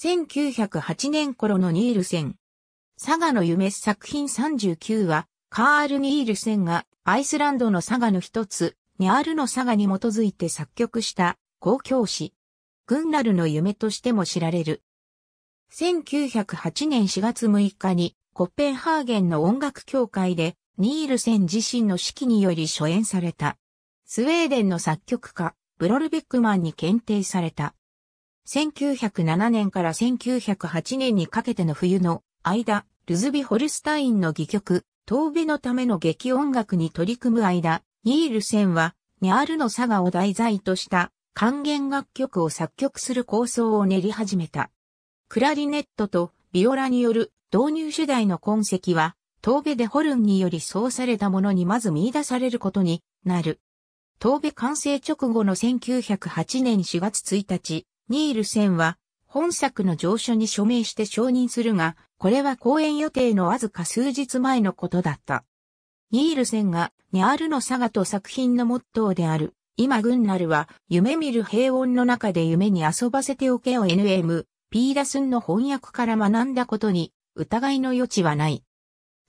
1908年頃のニールセン。佐賀の夢作品39は、カール・ニールセンがアイスランドの佐賀の一つ、ニャールの佐賀に基づいて作曲した交響詩。グンナルの夢としても知られる。1908年4月6日にコッペンハーゲンの音楽協会でニールセン自身の指揮により初演された。スウェーデンの作曲家、ブロルベックマンに検定された。1907年から1908年にかけての冬の間、ルズビ・ホルスタインの戯曲、遠べのための劇音楽に取り組む間、ニールセンは、ニャールの佐賀を題材とした管弦楽曲を作曲する構想を練り始めた。クラリネットとビオラによる導入主題の痕跡は、遠べでホルンにより奏されたものにまず見出されることになる。遠べ完成直後の1908年4月1日、ニールセンは本作の上書に署名して承認するが、これは公演予定のわずか数日前のことだった。ニールセンがニャールの佐賀と作品のモットーである、今グンナルは夢見る平穏の中で夢に遊ばせておけを NM、ピーダスンの翻訳から学んだことに疑いの余地はない。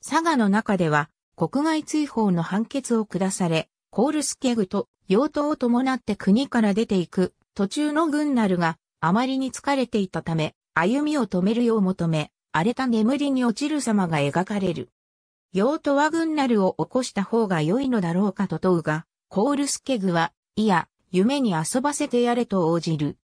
佐賀の中では国外追放の判決を下され、Kolskegと用途を伴って国から出ていく途中のグンナルがあまりに疲れていたため歩みを止めるよう求め荒れた眠りに落ちる様が描かれる。用途はグンナルを起こした方が良いのだろうかと問うが、Kolskegは、いや、夢に遊ばせてやれと応じる。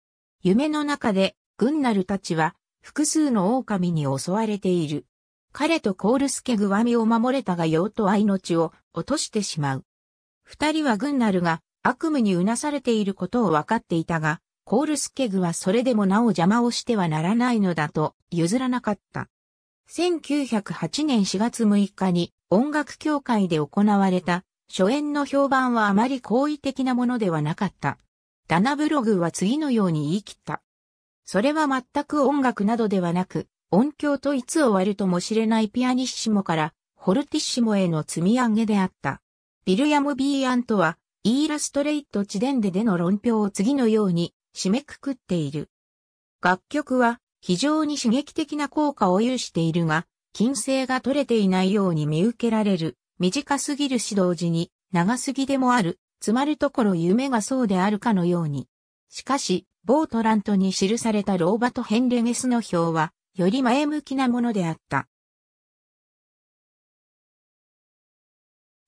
夢の中でグンナルたちは複数の狼に襲われている。彼とKolskegは身を守れたが用途は命を落としてしまう。二人はグンナルが悪夢にうなされていることを分かっていたが、Kolskegはそれでもなお邪魔をしてはならないのだと譲らなかった。1908年4月6日に音楽協会で行われた初演の評判はあまり好意的なものではなかった。Dannebrogは次のように言い切った。それは全く音楽などではなく、音響といつ終わるとも知れないピアニッシモからフォルティッシモへの積み上げであった。ビルヤム・ビーアントは、イーラストレイト・チデンデでの論評を次のように締めくくっている。楽曲は非常に刺激的な効果を有しているが、均整が取れていないように見受けられる、短すぎるし同時に、長すぎでもある、つまるところ夢がそうであるかのように。しかし、ボートラントに記されたローバとヘンレゲスの評は、より前向きなものであった。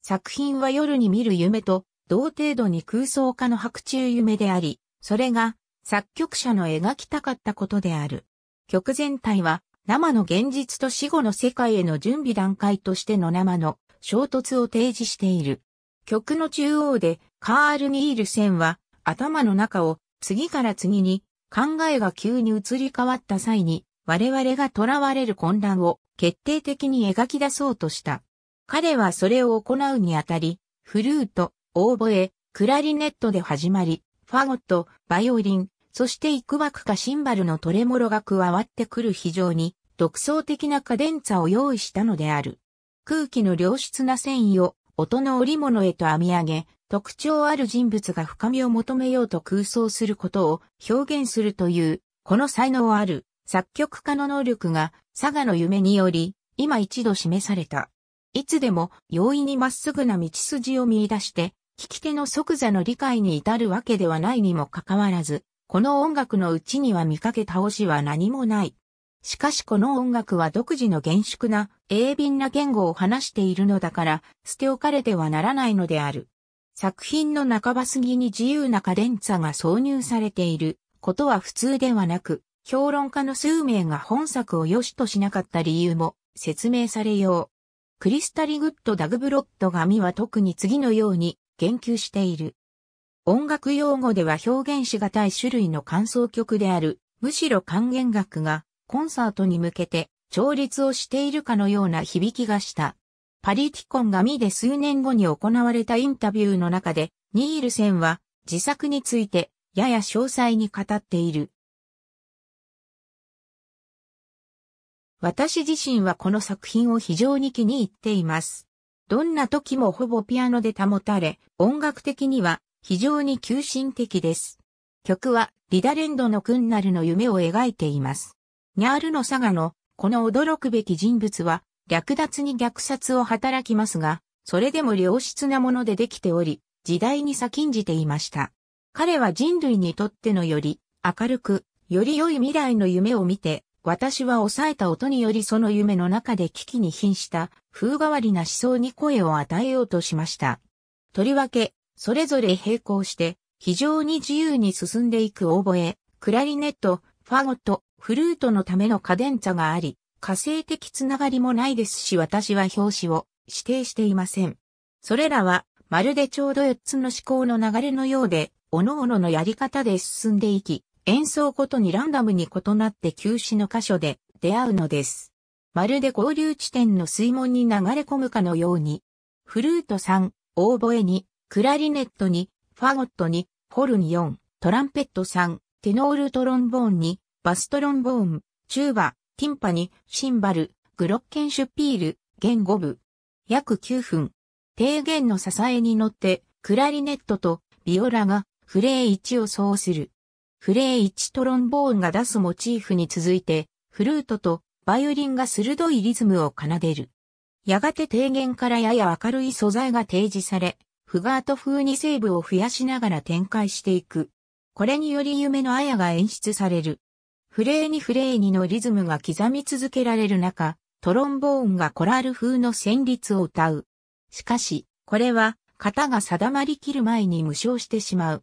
作品は夜に見る夢と同程度に空想家の白昼夢であり、それが作曲者の描きたかったことである。曲全体は生の現実と死後の世界への準備段階としての生の衝突を提示している。曲の中央でカール・ニールセンは頭の中を次から次に考えが急に移り変わった際に我々が囚われる混乱を決定的に描き出そうとした。彼はそれを行うにあたり、フルート、オーボエ、クラリネットで始まり、ファゴット、バイオリン、そして幾枠かシンバルのトレモロが加わってくる非常に独創的なカデンツァを用意したのである。空気の良質な繊維を音の織物へと編み上げ、特徴ある人物が深みを求めようと空想することを表現するという、この才能ある作曲家の能力が佐賀の夢により、今一度示された。いつでも容易にまっすぐな道筋を見出して、聴き手の即座の理解に至るわけではないにもかかわらず、この音楽のうちには見かけ倒しは何もない。しかしこの音楽は独自の厳粛な、鋭敏な言語を話しているのだから、捨て置かれてはならないのである。作品の半ば過ぎに自由なカデンツァが挿入されていることは普通ではなく、評論家の数名が本作を良しとしなかった理由も説明されよう。クリスタリグッド・ダグブロッド紙は特に次のように言及している。音楽用語では表現しがたい種類の間奏曲である、むしろ管弦楽がコンサートに向けて調律をしているかのような響きがした。パリティコン紙で数年後に行われたインタビューの中で、ニールセンは自作についてやや詳細に語っている。私自身はこの作品を非常に気に入っています。どんな時もほぼピアノで保たれ、音楽的には非常に急進的です。曲はリダレンドのグンナルの夢を描いています。ニャールのサガの、この驚くべき人物は、略奪に虐殺を働きますが、それでも良質なものでできており、時代に先んじていました。彼は人類にとってのより、明るく、より良い未来の夢を見て、私は抑えた音によりその夢の中で危機に瀕した、風変わりな思想に声を与えようとしました。とりわけ、それぞれ並行して、非常に自由に進んでいくオーボエ、クラリネット、ファゴット、フルートのためのカデンツァがあり、化成的つながりもないですし私は表紙を指定していません。それらは、まるでちょうど4つの思考の流れのようで、各々のやり方で進んでいき、演奏ごとにランダムに異なって休止の箇所で出会うのです。まるで合流地点の水門に流れ込むかのように、フルート3、オーボエ2、クラリネット2、ファゴット2、ホルン4、トランペット3、テノールトロンボーン2、バストロンボーン、チューバ、ティンパニ、シンバル、グロッケンシュピール、弦5部。約9分。低弦の支えに乗って、クラリネットとビオラがフレー1を奏する。フレー1トロンボーンが出すモチーフに続いて、フルートとバイオリンが鋭いリズムを奏でる。やがて低弦からやや明るい素材が提示され、フガート風に声部を増やしながら展開していく。これにより夢のあやが演出される。フレー2フレー2のリズムが刻み続けられる中、トロンボーンがコラール風の旋律を歌う。しかし、これは型が定まりきる前に無償してしまう。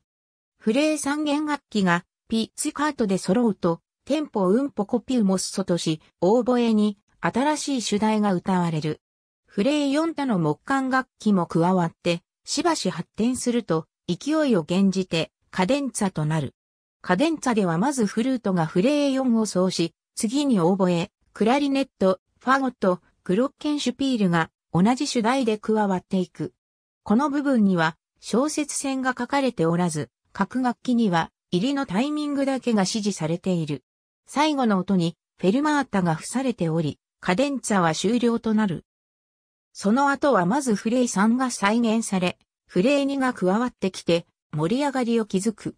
フレー3弦楽器が、ピッチカートで揃うと、テンポウンポコピウモッソとし、オーボエに新しい主題が歌われる。フレー4他の木管楽器も加わって、しばし発展すると、勢いを減じて、カデンツァとなる。カデンツァではまずフルートがフレー4を奏し、次にオーボエ、クラリネット、ファゴット、グロッケンシュピールが同じ主題で加わっていく。この部分には小節線が書かれておらず、各楽器には、入りのタイミングだけが指示されている。最後の音にフェルマータが付されており、カデンツァは終了となる。その後はまずフレー3が再現され、フレー2が加わってきて盛り上がりを築く。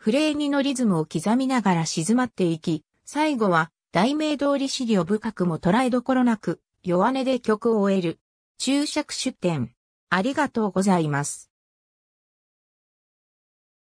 フレー2のリズムを刻みながら静まっていき、最後は題名通り思慮深くも捉えどころなく、弱音で曲を終える。注釈出典。ありがとうございます。